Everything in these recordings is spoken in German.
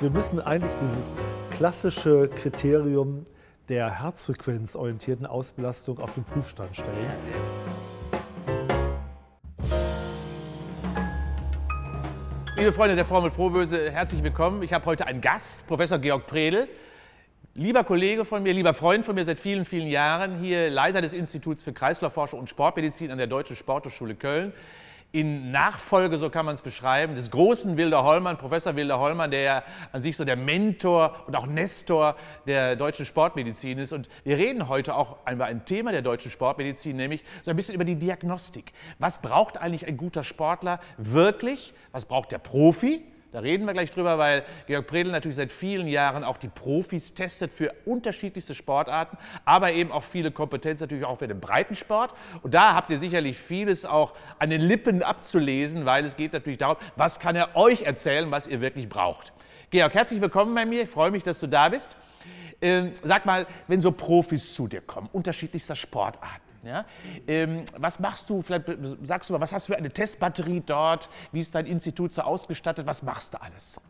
Wir müssen eigentlich dieses klassische Kriterium der herzfrequenzorientierten Ausbelastung auf den Prüfstand stellen. Liebe Freunde der FormelFroböse, herzlich willkommen. Ich habe heute einen Gast, Professor Georg Predel. Lieber Kollege von mir, lieber Freund von mir seit vielen, vielen Jahren, hier Leiter des Instituts für Kreislaufforschung und Sportmedizin an der Deutschen Sporthochschule Köln. In Nachfolge, so kann man es beschreiben, des großen Wildor Hollmann, Professor Wildor Hollmann, der ja an sich so der Mentor und auch Nestor der deutschen Sportmedizin ist. Und wir reden heute auch über ein Thema der deutschen Sportmedizin, nämlich so ein bisschen über die Diagnostik. Was braucht eigentlich ein guter Sportler wirklich? Was braucht der Profi? Da reden wir gleich drüber, weil Georg Predel natürlich seit vielen Jahren auch die Profis testet für unterschiedlichste Sportarten, aber eben auch viele Kompetenz natürlich auch für den Breitensport. Und da habt ihr sicherlich vieles auch an den Lippen abzulesen, weil es geht natürlich darum, was kann er euch erzählen, was ihr wirklich braucht. Georg, herzlich willkommen bei mir. Ich freue mich, dass du da bist. Sag mal, wenn so Profis zu dir kommen, unterschiedlichster Sportarten, ja? Was machst du, vielleicht sagst du mal, was hast du für eine Testbatterie dort, wie ist dein Institut so ausgestattet, was machst du alles?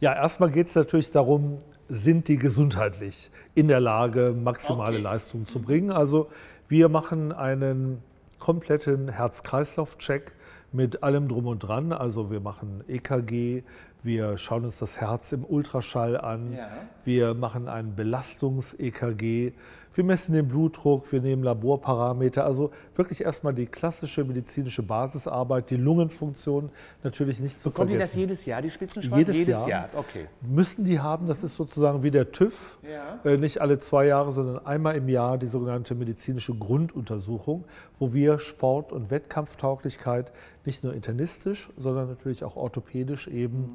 Ja, erstmal geht es natürlich darum, sind die gesundheitlich in der Lage, maximale Leistung zu bringen. Also wir machen einen kompletten Herz-Kreislauf-Check mit allem Drum und Dran. Also wir machen EKG, wir schauen uns das Herz im Ultraschall an, ja. Wir machen ein BelastungsEKG, wir messen den Blutdruck, wir nehmen Laborparameter, also wirklich erstmal die klassische medizinische Basisarbeit, die Lungenfunktion natürlich nicht zu vergessen. Bekommen die das jedes Jahr, die Spitzensportler? Jedes Jahr. Okay. Müssen die haben, das ist sozusagen wie der TÜV, ja. Nicht alle 2 Jahre, sondern einmal im Jahr die sogenannte medizinische Grunduntersuchung, wo wir Sport- und Wettkampftauglichkeit nicht nur internistisch, sondern natürlich auch orthopädisch eben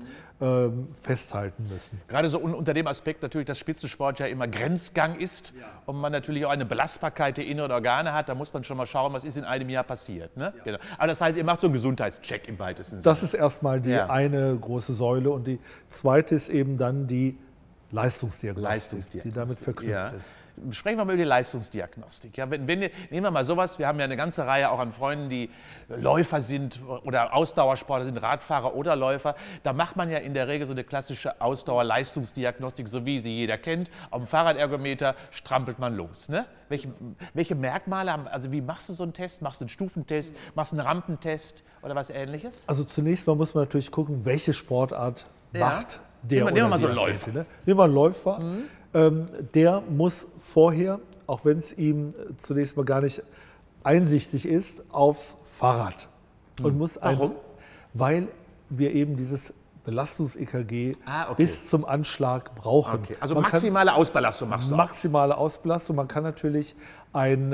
festhalten müssen. Gerade so unter dem Aspekt natürlich, dass Spitzensport ja immer Grenzgang ist, ja. Und man natürlich auch eine Belastbarkeit der inneren Organe hat, da muss man schon mal schauen, was ist in einem Jahr passiert. Ne? Ja. Genau. Aber das heißt, ihr macht so einen Gesundheitscheck im weitesten Sinne. Das ist erstmal die eine große Säule und die zweite ist eben dann die Leistungsdiagnostik, die damit verknüpft ist. Sprechen wir mal über die Leistungsdiagnostik. Ja, nehmen wir mal sowas, wir haben ja eine ganze Reihe auch an Freunden, die Läufer sind oder Ausdauersportler sind, Radfahrer oder Läufer. Da macht man ja in der Regel so eine klassische Ausdauerleistungsdiagnostik, so wie sie jeder kennt. Auf dem Fahrradergometer strampelt man los. Ne? Welche Merkmale haben, also wie machst du so einen Test? Machst du einen Stufentest? Machst du einen Rampentest oder was Ähnliches? Also zunächst mal muss man natürlich gucken, welche Sportart macht der Nehmen wir mal so einen Läufer. Nehmen wir einen Läufer. Der muss vorher, auch wenn es ihm zunächst mal gar nicht einsichtig ist, aufs Fahrrad. Und muss Warum? Weil wir eben dieses Belastungs-EKG bis zum Anschlag brauchen. Okay. Also maximale Ausbelastung machst du. Maximale Ausbelastung. Man kann natürlich ein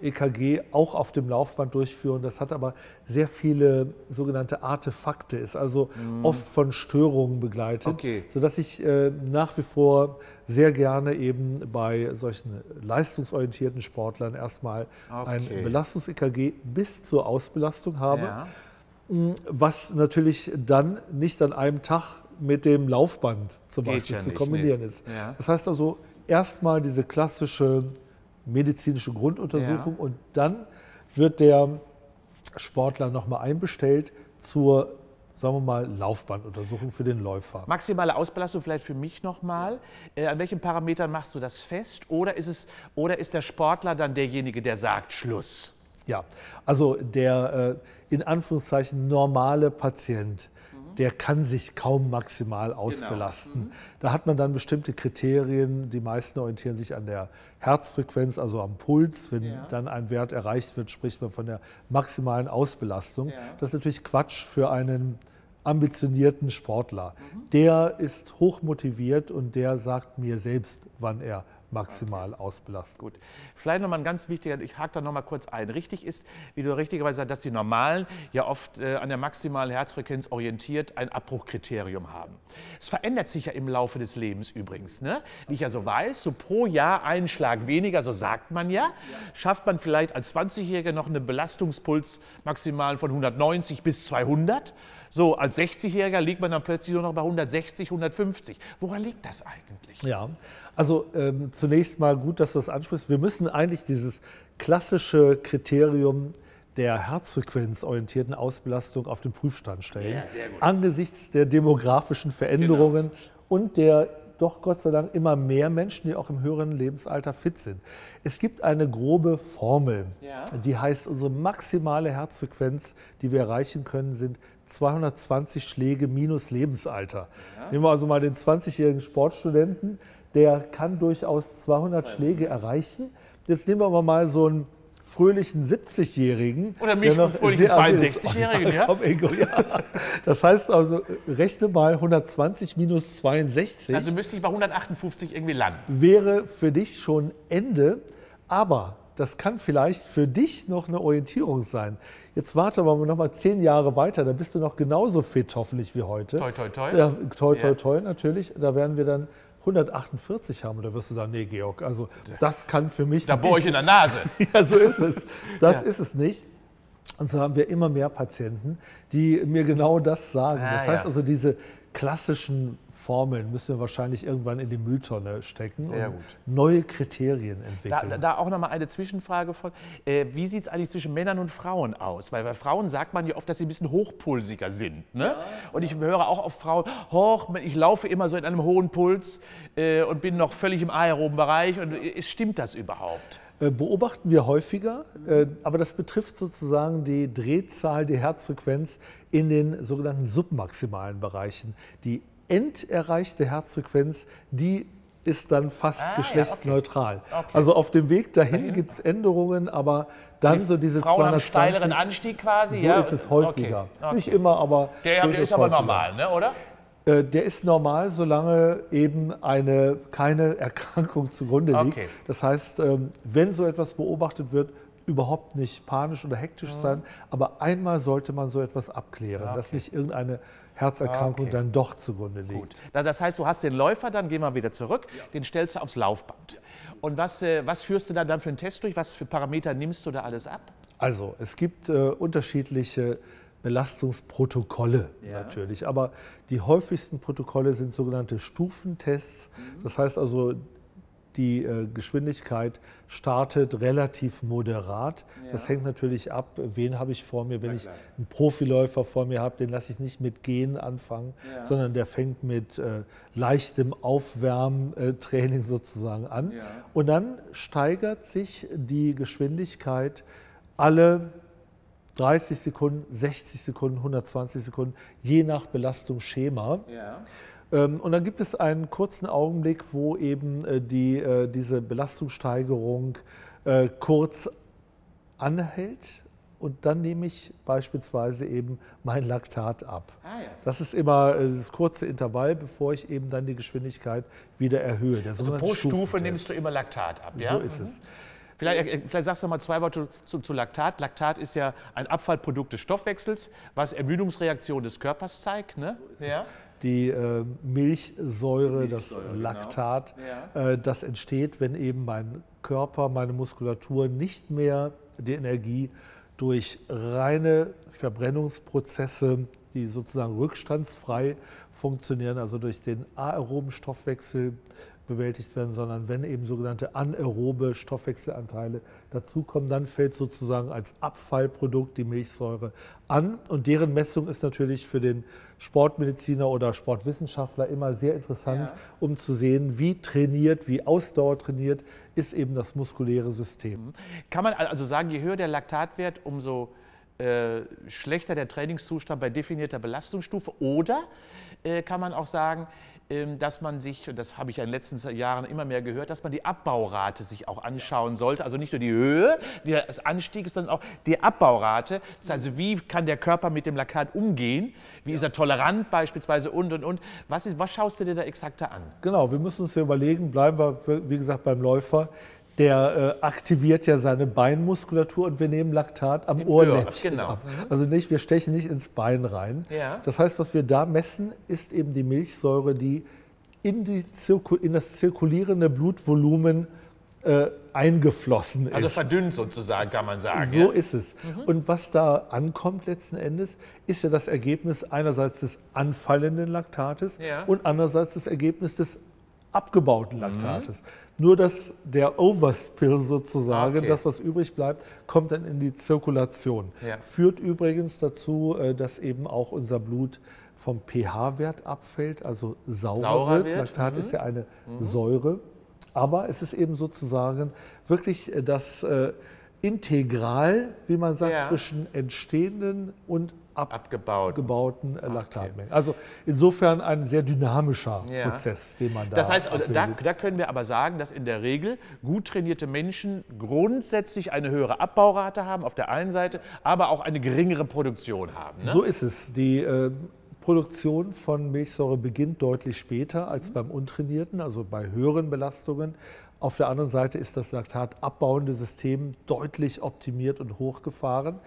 EKG auch auf dem Laufband durchführen. Das hat aber sehr viele sogenannte Artefakte, ist also oft von Störungen begleitet, sodass ich nach wie vor sehr gerne eben bei solchen leistungsorientierten Sportlern erstmal ein Belastungs-EKG bis zur Ausbelastung habe. Ja. Was natürlich dann nicht an einem Tag mit dem Laufband zum Beispiel zu kombinieren ist. Ja. Das heißt also erstmal diese klassische medizinische Grunduntersuchung und dann wird der Sportler nochmal einbestellt zur, sagen wir mal, Laufbanduntersuchung für den Läufer. Maximale Ausbelastung vielleicht für mich nochmal. An welchen Parametern machst du das fest? Oder ist der Sportler dann derjenige, der sagt Schluss? Ja, also der in Anführungszeichen normale Patient, der kann sich kaum maximal ausbelasten. Da hat man dann bestimmte Kriterien, die meisten orientieren sich an der Herzfrequenz, also am Puls. Wenn dann ein Wert erreicht wird, spricht man von der maximalen Ausbelastung. Das ist natürlich Quatsch für einen ambitionierten Sportler. Der ist hochmotiviert und der sagt mir selbst, wann er maximal ausbelastet. Gut. Vielleicht nochmal ein ganz wichtiger, ich hake da nochmal kurz ein. Richtig ist, wie du richtigerweise sagst, dass die Normalen ja oft an der maximalen Herzfrequenz orientiert ein Abbruchkriterium haben. Es verändert sich ja im Laufe des Lebens übrigens. Ne? Wie ich ja so weiß, so pro Jahr einen Schlag weniger, so sagt man ja, schafft man vielleicht als 20-Jähriger noch einen Belastungspuls maximal von 190 bis 200. So, als 60-Jähriger liegt man dann plötzlich nur noch bei 160, 150. Woran liegt das eigentlich? Ja, also zunächst mal gut, dass du das ansprichst. Wir müssen eigentlich dieses klassische Kriterium der herzfrequenzorientierten Ausbelastung auf den Prüfstand stellen. Ja, sehr gut. Angesichts der demografischen Veränderungen und der doch Gott sei Dank immer mehr Menschen, die auch im höheren Lebensalter fit sind. Es gibt eine grobe Formel, ja, die heißt, unsere maximale Herzfrequenz, die wir erreichen können, sind 220 Schläge minus Lebensalter. Ja. Nehmen wir also mal den 20-jährigen Sportstudenten, der kann durchaus 200 Schläge erreichen. Jetzt nehmen wir aber mal so einen fröhlichen 70-Jährigen. Oder mich, einen fröhlichen 62-Jährigen, ja. Das heißt also, rechne mal 120 minus 62. Also müsste ich bei 158 irgendwie landen. Wäre für dich schon Ende, aber das kann vielleicht für dich noch eine Orientierung sein. Jetzt warte aber noch mal 10 Jahre weiter, da bist du noch genauso fit hoffentlich wie heute. Toi, toi, toi. Ja, toi, toi, toi natürlich, da werden wir dann 148 haben, da wirst du sagen, nee, Georg, also das kann für mich nicht. Da bohre ich in der Nase. Ja, so ist es. Das ist es nicht. Und so haben wir immer mehr Patienten, die mir genau das sagen. Das heißt also, diese klassischen Formeln müssen wir wahrscheinlich irgendwann in die Mülltonne stecken und neue Kriterien entwickeln. Da auch nochmal eine Zwischenfrage von, wie sieht es eigentlich zwischen Männern und Frauen aus? Weil bei Frauen sagt man ja oft, dass sie ein bisschen hochpulsiger sind. Ne? Ja. Und ich höre auch oft Frauen, ich laufe immer so in einem hohen Puls und bin noch völlig im aeroben Bereich. Und stimmt das überhaupt? Beobachten wir häufiger, aber das betrifft sozusagen die Drehzahl, die Herzfrequenz in den sogenannten submaximalen Bereichen. Die enderreichte Herzfrequenz, die ist dann fast geschlechtsneutral. Okay. Okay. Also auf dem Weg dahin gibt es Änderungen, aber dann so diese Frauen 220... Frauen haben steileren Anstieg quasi? So ist es häufiger. Okay. Okay. Nicht immer, aber der ist aber häufiger. Normal, ne? Oder? Der ist normal, solange eben keine Erkrankung zugrunde liegt. Okay. Das heißt, wenn so etwas beobachtet wird, überhaupt nicht panisch oder hektisch sein, aber einmal sollte man so etwas abklären, dass nicht irgendeine Herzerkrankung dann doch zugrunde liegt. Gut. Das heißt, du hast den Läufer, dann gehen wir wieder zurück, den stellst du aufs Laufband. Und was führst du dann für einen Test durch? Was für Parameter nimmst du da alles ab? Also, es gibt unterschiedliche Belastungsprotokolle natürlich, aber die häufigsten Protokolle sind sogenannte Stufentests. Das heißt also, die Geschwindigkeit startet relativ moderat. Ja. Das hängt natürlich ab, wen habe ich vor mir. Wenn ich einen Profiläufer vor mir habe, den lasse ich nicht mit Gehen anfangen, sondern der fängt mit leichtem Aufwärmtraining sozusagen an. Ja. Und dann steigert sich die Geschwindigkeit alle 30 Sekunden, 60 Sekunden, 120 Sekunden, je nach Belastungsschema. Ja. Und dann gibt es einen kurzen Augenblick, wo eben diese Belastungssteigerung kurz anhält. Und dann nehme ich beispielsweise eben mein Laktat ab. Das ist immer das kurze Intervall, bevor ich eben dann die Geschwindigkeit wieder erhöhe. Also pro Stufe nimmst du immer Laktat ab, ja? So ist es. Vielleicht sagst du noch mal zwei Worte zu Laktat. Laktat ist ja ein Abfallprodukt des Stoffwechsels, was Ermüdungsreaktionen des Körpers zeigt. Ne? So ist es. Die Milchsäure, das Laktat, das entsteht, wenn eben mein Körper, meine Muskulatur nicht mehr die Energie durch reine Verbrennungsprozesse, die sozusagen rückstandsfrei funktionieren, also durch den aeroben Stoffwechsel bewältigt werden, sondern wenn eben sogenannte anaerobe Stoffwechselanteile dazukommen, dann fällt sozusagen als Abfallprodukt die Milchsäure an. Und deren Messung ist natürlich für den Sportmediziner oder Sportwissenschaftler immer sehr interessant, um zu sehen, wie trainiert, wie Ausdauer trainiert, ist eben das muskuläre System. Kann man also sagen, je höher der Laktatwert, umso schlechter der Trainingszustand bei definierter Belastungsstufe? Oder kann man auch sagen, dass man sich, und das habe ich ja in den letzten Jahren immer mehr gehört, dass man die Abbaurate sich auch anschauen sollte. Also nicht nur die Höhe des Anstiegs, sondern auch die Abbaurate. Das heißt, also, wie kann der Körper mit dem Laktat umgehen? Wie ist er tolerant beispielsweise und. Was schaust du dir da exakter an? Genau, wir müssen uns ja überlegen, bleiben wir, wie gesagt, beim Läufer. Der aktiviert ja seine Beinmuskulatur und wir nehmen Laktat am Ohrläppchen ab. Also nicht, wir stechen nicht ins Bein rein. Ja. Das heißt, was wir da messen, ist eben die Milchsäure, die in das zirkulierende Blutvolumen eingeflossen ist. Also verdünnt sozusagen, kann man sagen. So ist es. Und was da ankommt letzten Endes, ist ja das Ergebnis einerseits des anfallenden Laktates und andererseits das Ergebnis des abgebauten Laktates. Nur, dass der Overspill sozusagen, das, was übrig bleibt, kommt dann in die Zirkulation. Führt übrigens dazu, dass eben auch unser Blut vom pH-Wert abfällt, also saurer wird. Laktat ist ja eine Säure. Aber es ist eben sozusagen wirklich das Integral, wie man sagt, zwischen entstehenden und abgebauten Laktatmengen. Also insofern ein sehr dynamischer Prozess, den man da. Das heißt, da können wir aber sagen, dass in der Regel gut trainierte Menschen grundsätzlich eine höhere Abbaurate haben auf der einen Seite, aber auch eine geringere Produktion haben. Ne? So ist es. Die Produktion von Milchsäure beginnt deutlich später als beim Untrainierten, also bei höheren Belastungen. Auf der anderen Seite ist das laktatabbauende System deutlich optimiert und hochgefahren,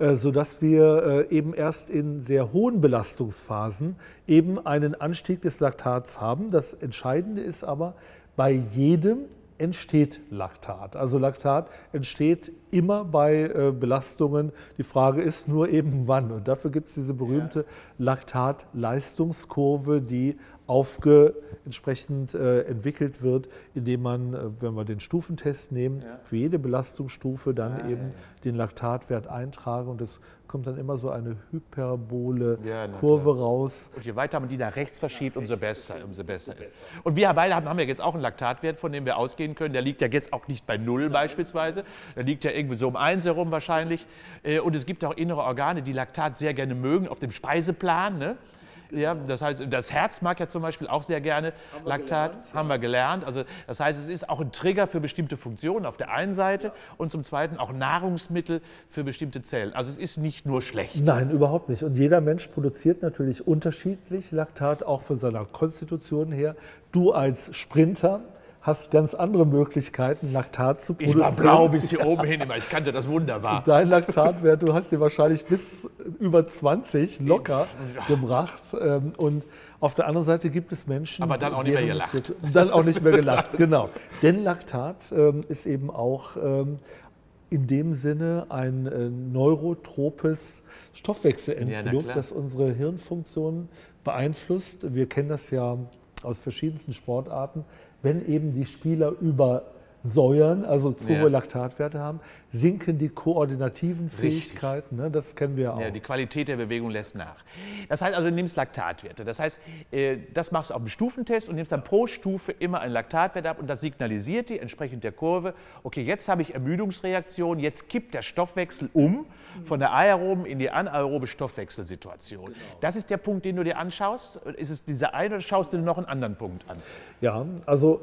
sodass wir eben erst in sehr hohen Belastungsphasen eben einen Anstieg des Laktats haben. Das Entscheidende ist aber, bei jedem entsteht Laktat. Also Laktat entsteht immer bei Belastungen. Die Frage ist nur eben wann. Und dafür gibt es diese berühmte Laktat-Leistungskurve, die entsprechend entwickelt wird, indem man, wenn wir den Stufentest nehmen, für jede Belastungsstufe dann den Laktatwert eintragen, und es kommt dann immer so eine hyperbole Kurve raus. Und je weiter man die nach rechts verschiebt, umso besser ist. Und wir beide haben ja jetzt auch einen Laktatwert, von dem wir ausgehen können. Der liegt ja jetzt auch nicht bei 0 beispielsweise. Der liegt ja irgendwie so um 1 herum wahrscheinlich. Und es gibt auch innere Organe, die Laktat sehr gerne mögen, auf dem Speiseplan, ne? Ja, das heißt, das Herz mag ja zum Beispiel auch sehr gerne Laktat, haben wir gelernt. Also das heißt, es ist auch ein Trigger für bestimmte Funktionen auf der einen Seite und zum Zweiten auch Nahrungsmittel für bestimmte Zellen. Also es ist nicht nur schlecht. Nein, überhaupt nicht. Und jeder Mensch produziert natürlich unterschiedlich Laktat, auch von seiner Konstitution her. Du als Sprinter hast ganz andere Möglichkeiten, Laktat zu produzieren. Ich war blau bis hier oben hin, ich kannte das wunderbar. Dein Laktatwert, du hast dir wahrscheinlich bis über 20 locker gebracht. Und auf der anderen Seite gibt es Menschen, aber dann auch nicht mehr gelacht. Dann auch nicht mehr gelacht, genau. Denn Laktat ist eben auch in dem Sinne ein neurotropes Stoffwechselendprodukt, das unsere Hirnfunktionen beeinflusst. Wir kennen das ja aus verschiedensten Sportarten. Wenn eben die Spieler übersäuern, also zu hohe Laktatwerte haben, sinken die koordinativen Fähigkeiten. Ne? Das kennen wir auch. Ja, die Qualität der Bewegung lässt nach. Das heißt also, du nimmst Laktatwerte. Das heißt, das machst du auf dem Stufentest und nimmst dann pro Stufe immer einen Laktatwert ab, und das signalisiert dir entsprechend der Kurve, okay, jetzt habe ich Ermüdungsreaktion, jetzt kippt der Stoffwechsel um von der aeroben in die anaerobe Stoffwechselsituation. Genau. Das ist der Punkt, den du dir anschaust. Ist es dieser eine oder schaust du dir noch einen anderen Punkt an? Ja, also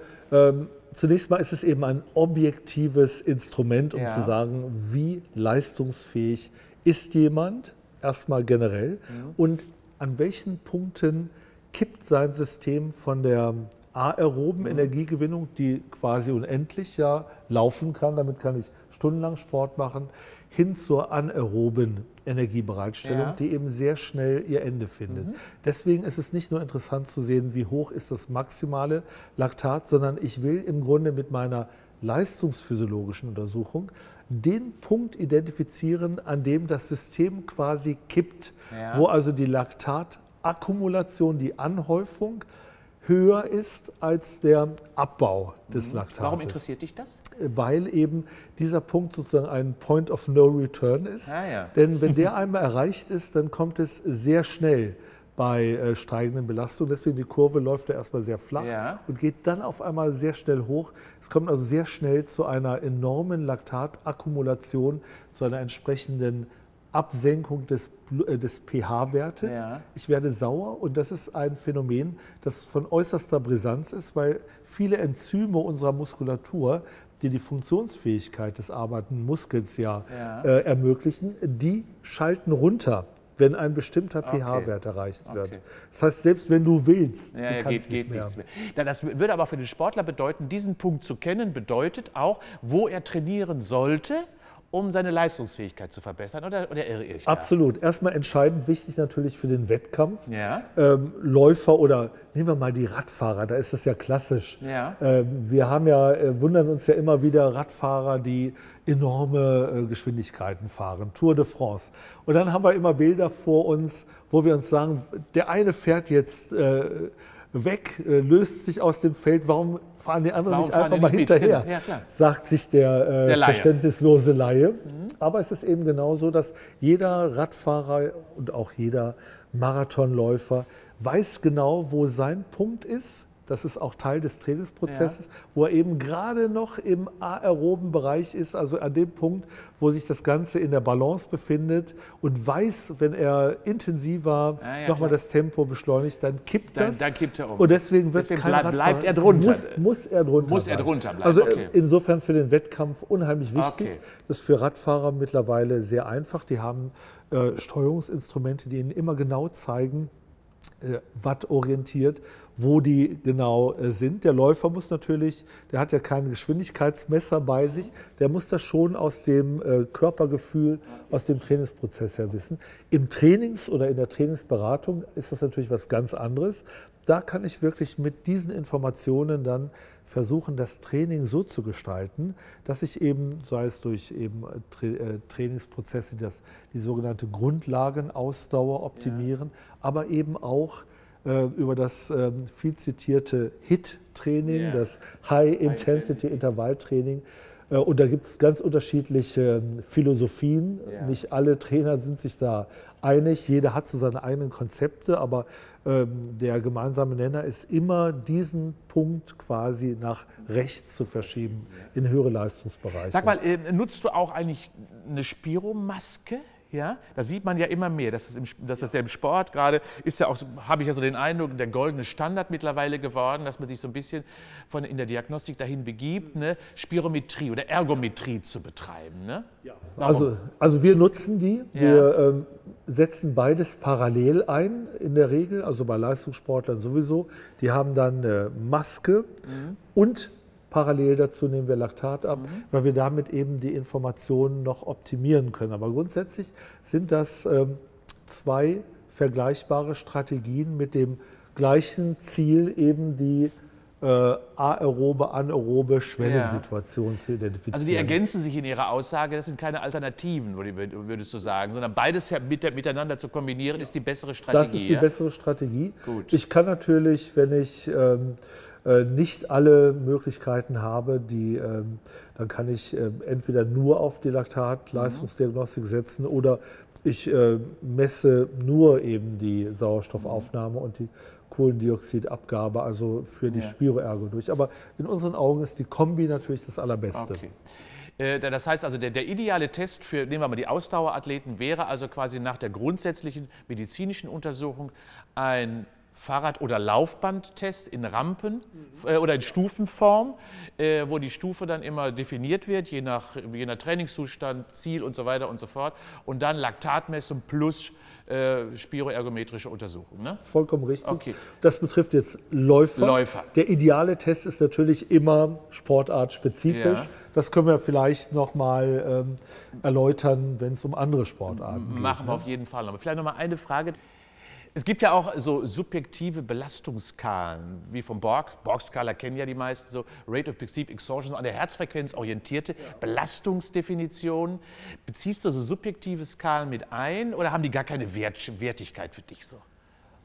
zunächst mal ist es eben ein objektives Instrument, um zu sagen, wie leistungsfähig ist jemand, erstmal generell, und an welchen Punkten kippt sein System von der aeroben Energiegewinnung, die quasi unendlich laufen kann, damit kann ich stundenlang Sport machen, hin zur anaeroben Energiebereitstellung, die eben sehr schnell ihr Ende findet. Deswegen ist es nicht nur interessant zu sehen, wie hoch ist das maximale Laktat, sondern ich will im Grunde mit meiner leistungsphysiologischen Untersuchung den Punkt identifizieren, an dem das System quasi kippt, wo also die Laktatakkumulation, die Anhäufung höher ist als der Abbau des Laktates. Warum interessiert dich das? Weil eben dieser Punkt sozusagen ein Point of No Return ist. Denn wenn der einmal erreicht ist, dann kommt es sehr schnell bei steigenden Belastungen. Deswegen die Kurve läuft ja erstmal sehr flach und geht dann auf einmal sehr schnell hoch. Es kommt also sehr schnell zu einer enormen Laktatakkumulation, zu einer entsprechenden Absenkung des pH-Wertes. Ich werde sauer, und das ist ein Phänomen, das von äußerster Brisanz ist, weil viele Enzyme unserer Muskulatur, die die Funktionsfähigkeit des arbeitenden Muskels ermöglichen, die schalten runter, wenn ein bestimmter pH-Wert erreicht wird. Das heißt, selbst wenn du willst, du kannst nichts mehr. Das würde aber für den Sportler bedeuten, diesen Punkt zu kennen, bedeutet auch, wo er trainieren sollte, um seine Leistungsfähigkeit zu verbessern, oder irre ich? Absolut. Erstmal entscheidend wichtig natürlich für den Wettkampf. Läufer oder nehmen wir mal die Radfahrer, da ist das ja klassisch. Wir haben wundern uns ja immer wieder Radfahrer, die enorme Geschwindigkeiten fahren, Tour de France. Und dann haben wir immer Bilder vor uns, wo wir uns sagen, der eine fährt jetzt weg, löst sich aus dem Feld, warum fahren die anderen nicht einfach mal hinterher, ja, sagt sich der Laie. Verständnislose Laie. Mhm. Aber es ist eben genau so, dass jeder Radfahrer und auch jeder Marathonläufer weiß genau, wo sein Punkt ist. Das ist auch Teil des Trainingsprozesses, ja, wo er eben gerade noch im aeroben Bereich ist, also an dem Punkt, wo sich das Ganze in der Balance befindet und weiß, wenn er intensiver nochmal das Tempo beschleunigt, dann kippt das. Dann kippt er um. Und deswegen wird kein Radfahrer, bleibt er drunter. Muss er drunter bleiben. Also insofern für den Wettkampf unheimlich wichtig. Okay. Das ist für Radfahrer mittlerweile sehr einfach. Die haben Steuerungsinstrumente, die ihnen immer genau zeigen, wattorientiert, wo die genau sind. Der Läufer muss natürlich, der hat ja kein Geschwindigkeitsmesser bei sich, der muss das schon aus dem Körpergefühl, aus dem Trainingsprozess her wissen. Im Trainings- oder in der Trainingsberatung ist das natürlich was ganz anderes. Da kann ich wirklich mit diesen Informationen dann versuchen, das Training so zu gestalten, dass ich eben, sei es durch eben Trainingsprozesse, die sogenannte Grundlagenausdauer optimieren, aber eben auch über das viel zitierte HIT-Training, das High-Intensity-Intervall-Training. Und da gibt es ganz unterschiedliche Philosophien. Ja. Nicht alle Trainer sind sich da einig. Jeder hat so seine eigenen Konzepte, aber der gemeinsame Nenner ist immer, diesen Punkt quasi nach rechts zu verschieben in höhere Leistungsbereiche. Sag mal, nutzt du auch eigentlich eine Spiromaske? Ja, da sieht man ja immer mehr, dass das ja im Sport gerade ist, ja auch, habe ich ja so den Eindruck, der goldene Standard mittlerweile geworden, dass man sich so ein bisschen in der Diagnostik dahin begibt, eine Spirometrie oder Ergometrie zu betreiben. Ne? Ja. Also wir nutzen die, wir setzen beides parallel ein in der Regel, also bei Leistungssportlern sowieso. Die haben dann eine Maske und parallel dazu nehmen wir Laktat ab, weil wir damit eben die Informationen noch optimieren können. Aber grundsätzlich sind das zwei vergleichbare Strategien mit dem gleichen Ziel, eben die aerobe, anaerobe Schwellensituation zu identifizieren. Also die ergänzen sich in ihrer Aussage, das sind keine Alternativen, würdest du sagen, sondern beides miteinander zu kombinieren, ist die bessere Strategie. Das ist die bessere Strategie. Gut. Ich kann natürlich, wenn ich nicht alle Möglichkeiten habe, dann kann ich entweder nur auf die Laktatleistungsdiagnostik setzen oder ich messe nur eben die Sauerstoffaufnahme und die Kohlendioxidabgabe, also für die Spiroergo durch. Aber in unseren Augen ist die Kombi natürlich das Allerbeste. Okay. Das heißt also, der ideale Test für, nehmen wir mal die Ausdauerathleten, wäre also quasi nach der grundsätzlichen medizinischen Untersuchung ein Fahrrad- oder Laufbandtest in Rampen oder in Stufenform, wo die Stufe dann immer definiert wird, je nach Trainingszustand, Ziel und so weiter und so fort. Und dann Laktatmessung plus spiroergometrische Untersuchung. Ne? Vollkommen richtig. Okay. Das betrifft jetzt Läufer. Der ideale Test ist natürlich immer sportartspezifisch. Ja. Das können wir vielleicht noch mal erläutern, wenn es um andere Sportarten geht. Machen wir auf jeden Fall. Aber vielleicht noch mal eine Frage. Es gibt ja auch so subjektive Belastungsskalen, wie vom Borg-Skala kennen ja die meisten, so Rate of Perceived Exhaustion, an der Herzfrequenz orientierte Belastungsdefinition. Beziehst du so subjektive Skalen mit ein oder haben die gar keine Wertigkeit für dich so?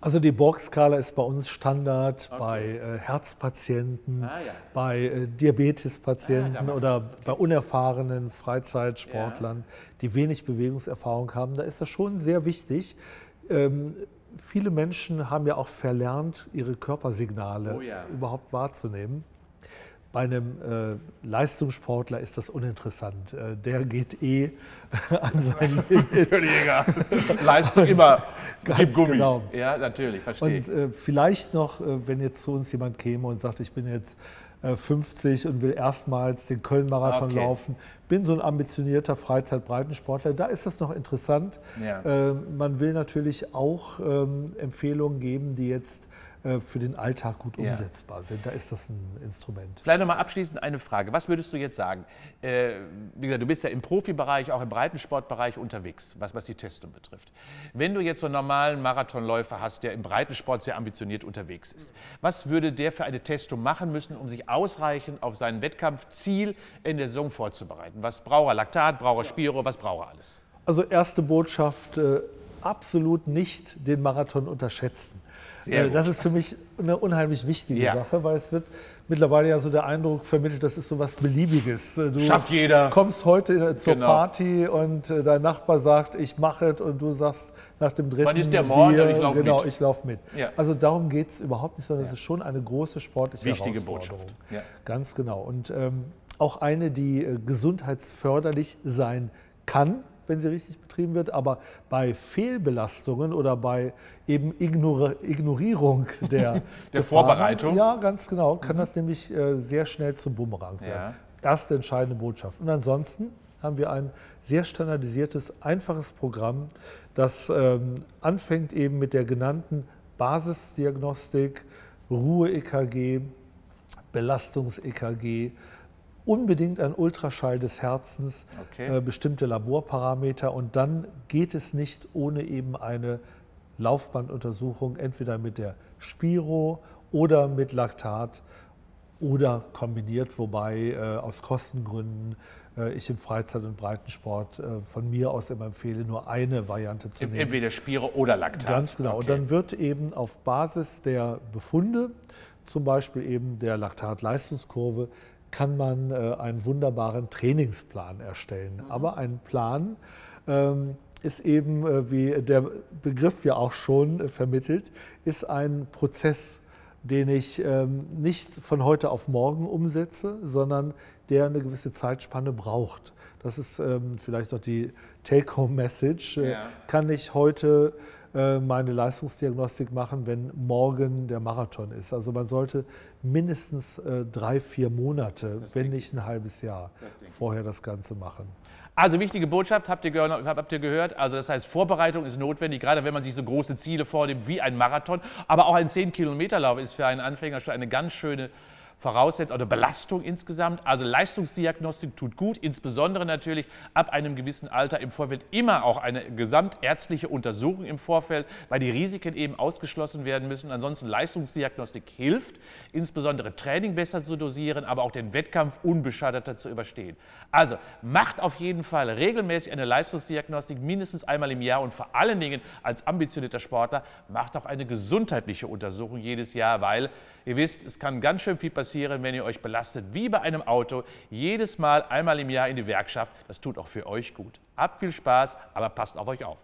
Also die Borg-Skala ist bei uns Standard, bei Herzpatienten, bei Diabetespatienten oder bei unerfahrenen Freizeitsportlern, die wenig Bewegungserfahrung haben. Da ist das schon sehr wichtig. Viele Menschen haben ja auch verlernt, ihre Körpersignale überhaupt wahrzunehmen. Bei einem Leistungssportler ist das uninteressant. Der geht an sein Limit. Völlig egal. Leistung immer. Gib Gummi. Genau. Ja, natürlich, verstehe. Und vielleicht noch, wenn jetzt zu uns jemand käme und sagt, ich bin jetzt 50 und will erstmals den Köln-Marathon laufen, bin so ein ambitionierter Freizeitbreitensportler, da ist das noch interessant. Ja. Man will natürlich auch Empfehlungen geben, die jetzt für den Alltag gut umsetzbar sind. Da ist das ein Instrument. Vielleicht nochmal abschließend eine Frage. Was würdest du jetzt sagen? Wie gesagt, du bist ja im Profibereich, auch im Breitensportbereich unterwegs, was die Testung betrifft. Wenn du jetzt so einen normalen Marathonläufer hast, der im Breitensport sehr ambitioniert unterwegs ist, was würde der für eine Testung machen müssen, um sich ausreichend auf seinen Wettkampfziel in der Saison vorzubereiten? Was braucht er? Laktat, braucht er Spiro, was braucht er alles? Also erste Botschaft, absolut nicht den Marathon unterschätzen. Das ist für mich eine unheimlich wichtige Sache, weil es wird mittlerweile ja so der Eindruck vermittelt, das ist so was Beliebiges. Du schafft jeder. Kommst heute zur Party und dein Nachbar sagt, ich mache es, und du sagst nach dem dritten Bier, wann ist der Mord? Ich laufe mit. Genau, ich laufe mit. Ja. Also darum geht es überhaupt nicht, sondern es ist schon eine große sportliche Herausforderung. Wichtige Botschaft. Ja. Ganz genau. Und auch eine, die gesundheitsförderlich sein kann, wenn sie richtig betrieben wird, aber bei Fehlbelastungen oder bei eben Ignorierung der Vorbereitung, ja, ganz genau, kann das nämlich sehr schnell zum Bumerang werden. Ja. Erste entscheidende Botschaft. Und ansonsten haben wir ein sehr standardisiertes, einfaches Programm, das anfängt eben mit der genannten Basisdiagnostik, Ruhe-EKG, Belastungs-EKG, unbedingt ein Ultraschall des Herzens, bestimmte Laborparameter, und dann geht es nicht ohne eben eine Laufbanduntersuchung, entweder mit der Spiro oder mit Laktat oder kombiniert, wobei aus Kostengründen ich im Freizeit- und Breitensport von mir aus immer empfehle, nur eine Variante zu nehmen. Entweder Spiro oder Laktat. Ganz genau. Und dann wird eben auf Basis der Befunde, zum Beispiel eben der Laktatleistungskurve, kann man einen wunderbaren Trainingsplan erstellen. Mhm. Aber ein Plan ist eben, wie der Begriff ja auch schon vermittelt, ist ein Prozess, den ich nicht von heute auf morgen umsetze, sondern der eine gewisse Zeitspanne braucht. Das ist vielleicht noch die Take-Home-Message. Kann ich heute meine Leistungsdiagnostik machen, wenn morgen der Marathon ist? Also man sollte mindestens 3-4 Monate, wenn nicht ein halbes Jahr, vorher das Ganze machen. Also wichtige Botschaft, habt ihr gehört, also das heißt, Vorbereitung ist notwendig, gerade wenn man sich so große Ziele vornimmt wie ein Marathon, aber auch ein 10-Kilometer-Lauf ist für einen Anfänger schon eine ganz schöne Voraussetzung oder Belastung insgesamt. Also Leistungsdiagnostik tut gut, insbesondere natürlich ab einem gewissen Alter im Vorfeld immer auch eine gesamtärztliche Untersuchung im Vorfeld, weil die Risiken eben ausgeschlossen werden müssen. Ansonsten Leistungsdiagnostik hilft, insbesondere Training besser zu dosieren, aber auch den Wettkampf unbeschadeter zu überstehen. Also macht auf jeden Fall regelmäßig eine Leistungsdiagnostik, mindestens einmal im Jahr, und vor allen Dingen als ambitionierter Sportler macht auch eine gesundheitliche Untersuchung jedes Jahr, weil ihr wisst, es kann ganz schön viel passieren, wenn ihr euch belastet, wie bei einem Auto, jedes Mal einmal im Jahr in die Werkstatt. Das tut auch für euch gut. Habt viel Spaß, aber passt auf euch auf.